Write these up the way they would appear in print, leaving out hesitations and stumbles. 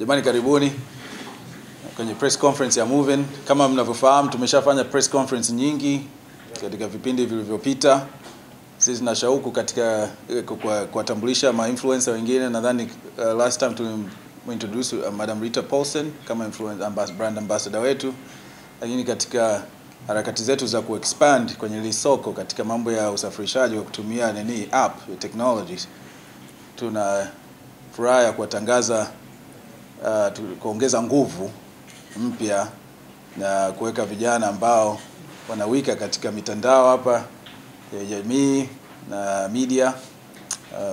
Jamani karibuni kwenye press conference ya Moovin. Kama mnavyofahamu tumeshafanya press conference nyingi katika vipindi vilivyopita. Sisi tuna shauku katika kuwatambulisha ma influencer wengine. Nadhani last time tulimwintroduce Madam Rita Paulson kama influencer brand ambassador wetu. Lakini katika harakati zetu za kuexpand kwenye lisoko katika mambo ya usafirishaji wa kutumia app ya technologies, tuna furaha ya kuwatangaza kuongeza nguvu mpya na kuweka vijana ambao wanawika katika mitandao hapa ya jamii na media.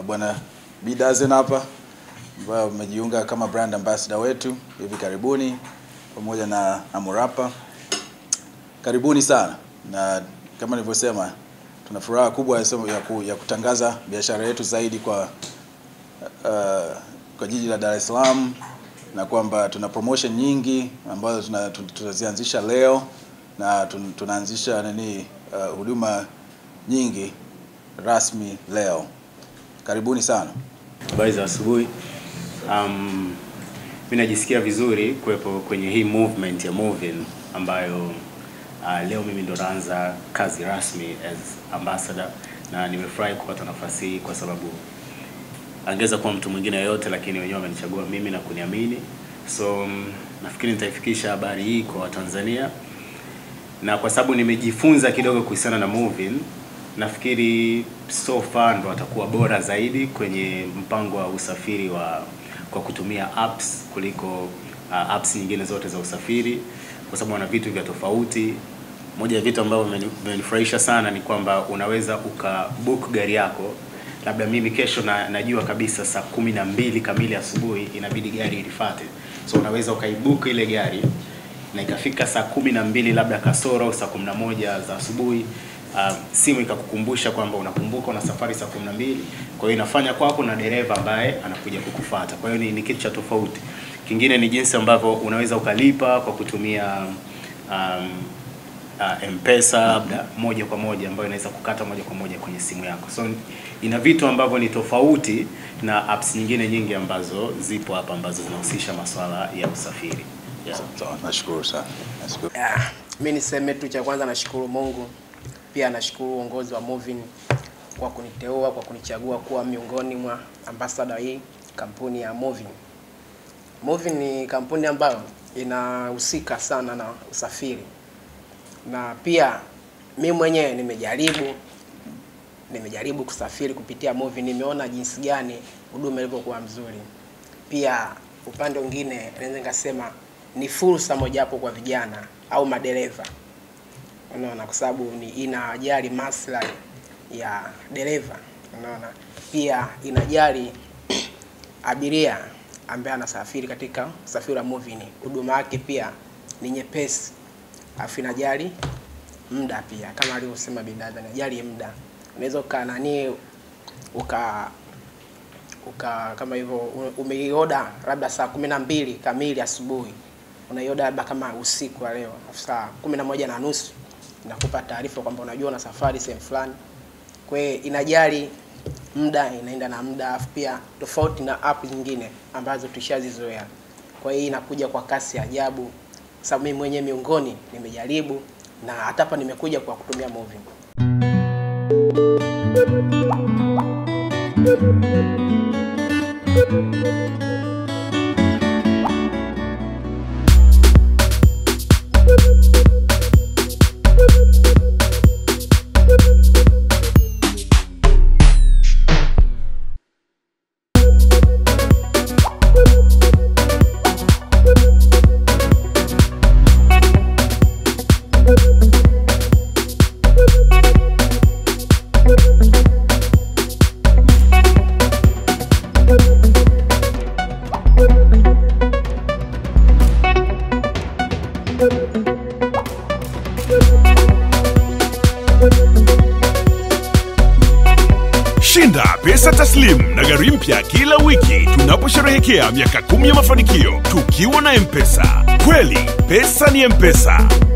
Bwana B Dozen hapa ambao umejiunga kama brand ambassador wetu hivi karibuni, pamoja na Morapa. Karibuni sana, na kama nilivyosema tuna furaha kubwa ya kutangaza biashara yetu zaidi kwa jiji la Dar es Salaam, na kwamba tuna promotion nyingi ambazo tunazianzisha leo na tunaanzisha huduma nyingi rasmi leo. Karibuni sana. Habari za asubuhi. Mimi najisikia vizuri kuwepo kwenye hii movement ya Moovin ambayo leo mimi ndo naanza kazi rasmi as ambassador, na nimefurahi kupata nafasi hii kwa sababu angeza kwa mtu mwingine yote, lakini wenyewe wamenichagua mimi na kuniamini. So nafikiri nitaifikisha habari hii kwa Watanzania, na kwa sababu nimejifunza kidogo kuhusiana na Moovin, nafikiri so far ndo atakuwa bora zaidi kwenye mpango wa usafiri kwa kutumia apps kuliko apps nyingine zote za usafiri, kwa sababu wana vitu vya tofauti. Moja ya vitu ambavyo vimenifurahisha sana ni kwamba unaweza ukabook gari yako. Labda mimi kesho najua kabisa saa 12 kamili asubuhi inabidi gari ilifate. So unaweza ukaibook ile gari na ikafika saa 12 labda kasoro au saa 11 za asubuhi, simu ikakukumbusha kwamba unakumbuka una safari saa 12. Kwa hiyo inafanya kwako na dereva ambaye anakuja kukufuata. Kwa hiyo ni kitu cha tofauti. Kingine ni jinsi ambavyo unaweza ukalipa kwa kutumia M-Pesa labda moja kwa moja, ambayo inaweza kukata moja kwa moja kwenye simu yako. So ina vitu ambavyo ni tofauti na apps nyingine nyingi ambazo zipo hapa ambazo zinahusisha masuala ya usafiri. Yeah. So, nashukuru sana. Nashukuru. Mimi niseme tu cha kwanza, nashukuru Mungu. Pia nashukuru uongozi wa Moovin kwa kuniteua, kwa kunichagua kuwa miongoni mwa ambassador hii kampuni ya Moovin. Moovin ni kampuni ambayo inahusika sana na usafiri. Na pia mimi mwenyewe nimejaribu kusafiri kupitia Moovin, nimeona jinsi gani huduma ilivyokuwa mzuri. Pia upande mwingine naweza ngasema ni fursa moja hapo kwa vijana au madereva. Unaona, kwa sababu inajali maslahi ya dereva. Unaona, pia inajali abiria ambaye anasafiri katika usafiri wa Moovin. Huduma yake pia ni nyepesi. Afinajali muda pia, kama alivyosema Bidada, anajali muda. Unaweza kama hivyo umeioda labda saa 12 kamili asubuhi, unaioda labda kama usiku wa leo saa 11:30, nakupa taarifa kwamba unajua na safari sehemu fulani. Kwa hiyo inajali muda, inaenda na muda, afu pia tofauti na app nyingine ambazo tushazizoea. Kwa hiyo inakuja kwa kasi ajabu. Sasa mimi mwenyewe miongoni nimejaribu, na hata hapa nimekuja kwa kutumia Moovin. Shinda pesa taslim na gari mpya kila wiki tunaposherehekea miaka 10 ya mafanikio tukiwa na M-Pesa. Kweli pesa ni M-Pesa.